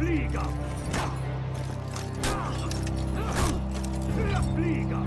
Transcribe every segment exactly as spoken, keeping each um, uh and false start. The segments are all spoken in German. Flieger! Für Flieger! Für Flieger!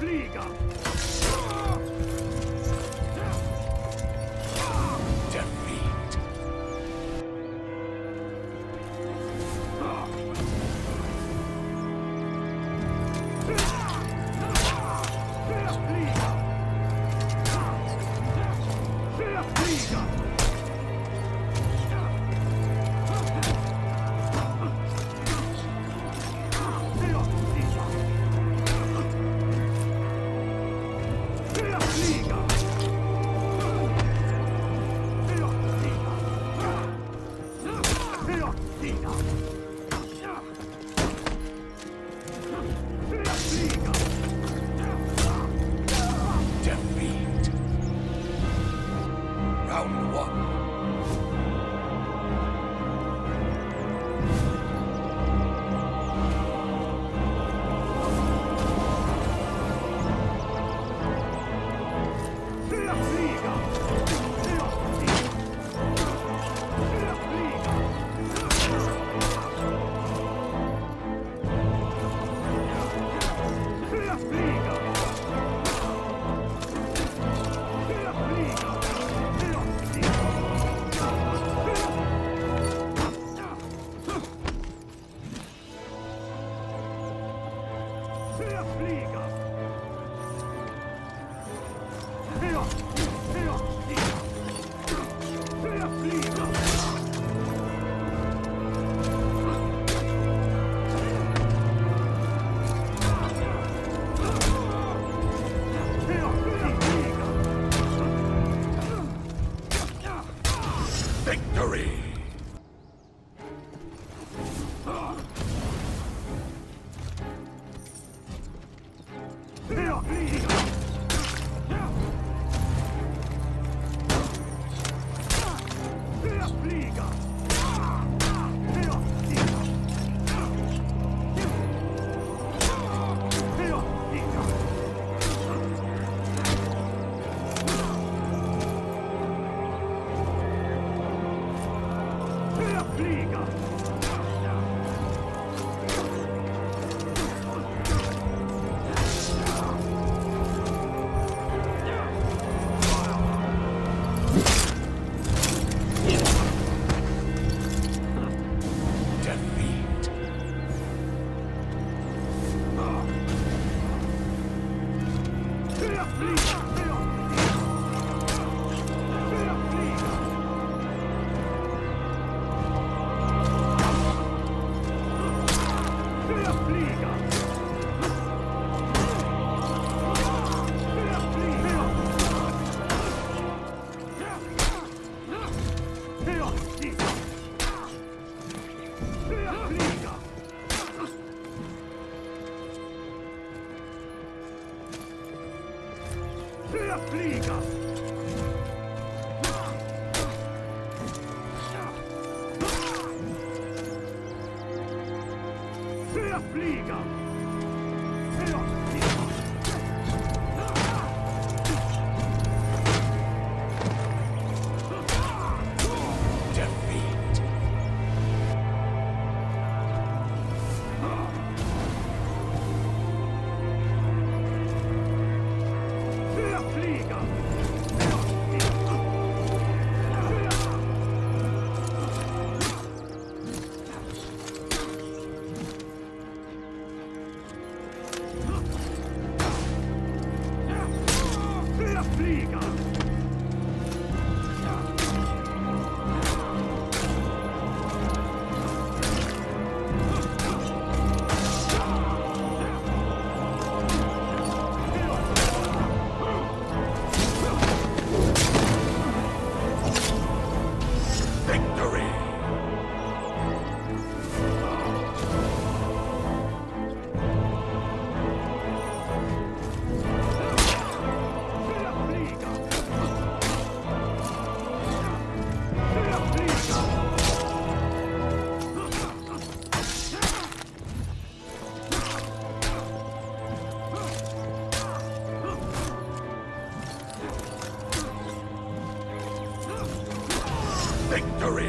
Flieger! Victory!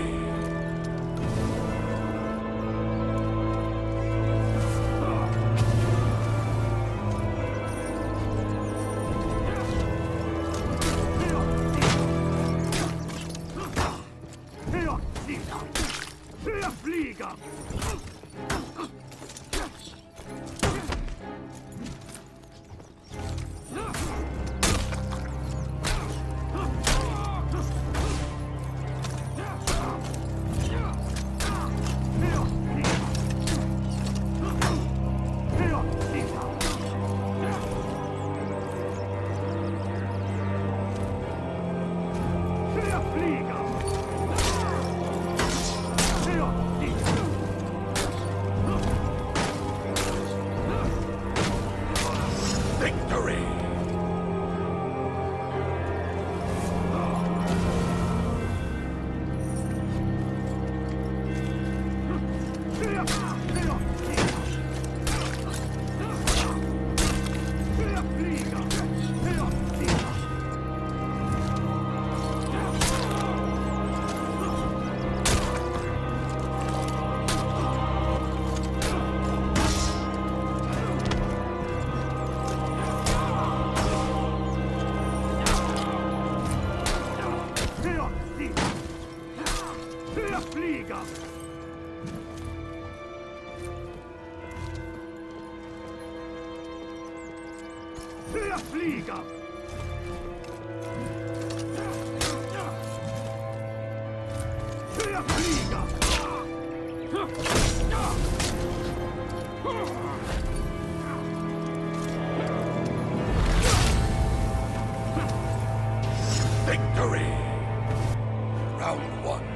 Victory! Round one.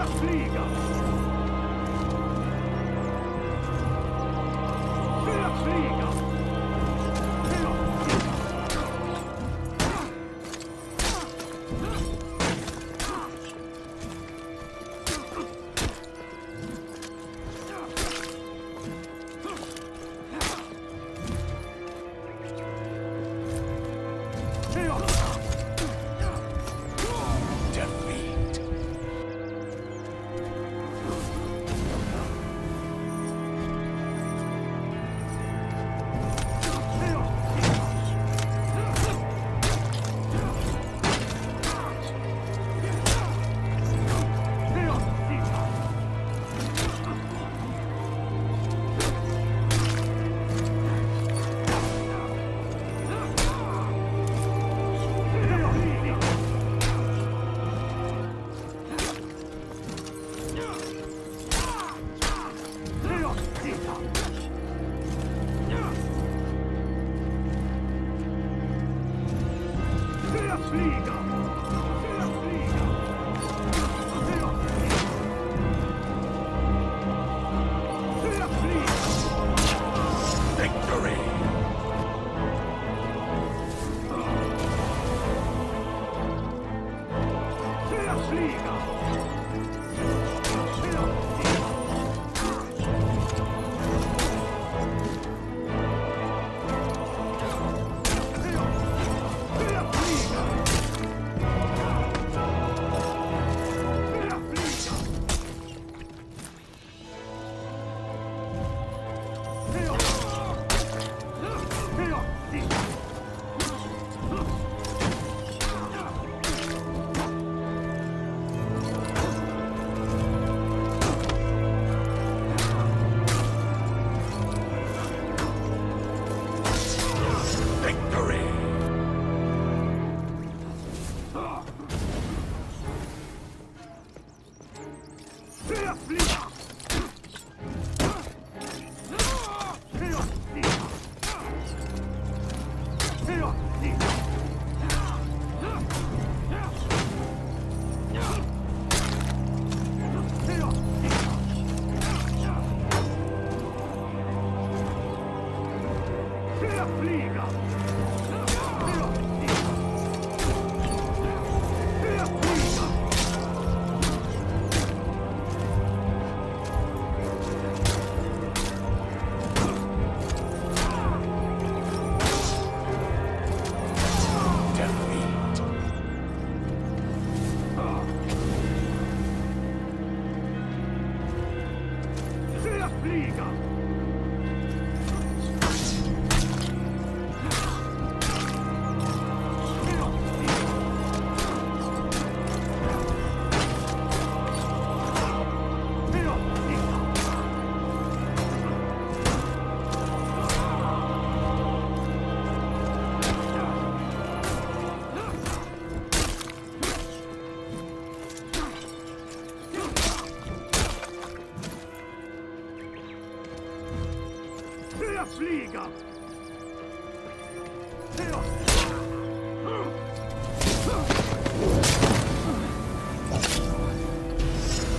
Der Flieger! Der Flieger! Flieger!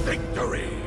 Victory! Yeah.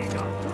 立正。